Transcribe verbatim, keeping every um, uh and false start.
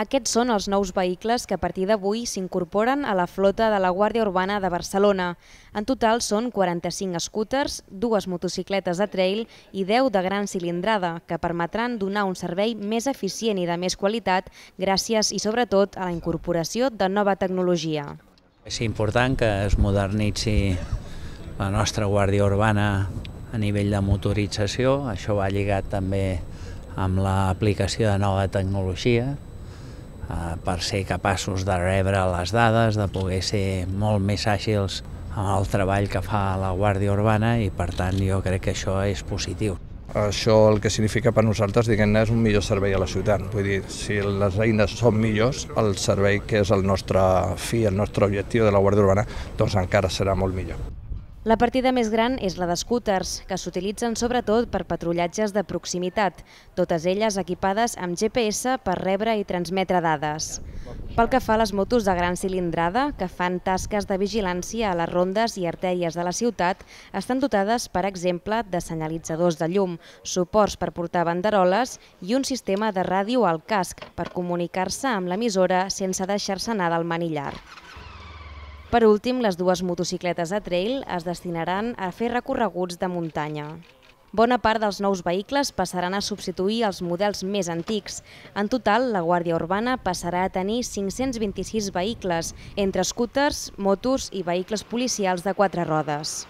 Aquests són els nous vehicles que a partir d'avui s'incorporen a la flota de la Guàrdia Urbana de Barcelona. En total són quaranta-cinc scooters, dues motocicletes de trail i deu de gran cilindrada, que permetran donar un servei més eficient i de més qualitat gràcies i sobretot a la incorporació de nova tecnologia. És important que es modernitzi la nostra Guàrdia Urbana a nivell de motorització. Això va lligat també amb l'aplicació de nova tecnologia, per ser capaços de rebre les dades, de poder ser molt més àgils en el treball que fa la Guàrdia Urbana i, per tant, jo crec que això és positiu. Això el que significa per nosaltres, diguem-ne, és un millor servei a la ciutat. Vull dir, si les eines són millors, el servei que és el nostre fi, el nostre objectiu de la Guàrdia Urbana, doncs encara serà molt millor. La partida més gran és la d'scooters, que s'utilitzen sobretot per patrullatges de proximitat, totes elles equipades amb G P S per rebre i transmetre dades. Pel que fa a les motos de gran cilindrada, que fan tasques de vigilància a les rondes i artèries de la ciutat, estan dotades, per exemple, de senyalitzadors de llum, suports per portar banderoles i un sistema de ràdio al casc per comunicar-se amb l'emissora sense deixar-se anar del manillar. Per últim, les dues motocicletes de trail es destinaran a fer recorreguts de muntanya. Bona part dels nous vehicles passaran a substituir els models més antics. En total, la Guàrdia Urbana passarà a tenir cinc-cents vint-i-sis vehicles, entre scooters, motos i vehicles policials de quatre rodes.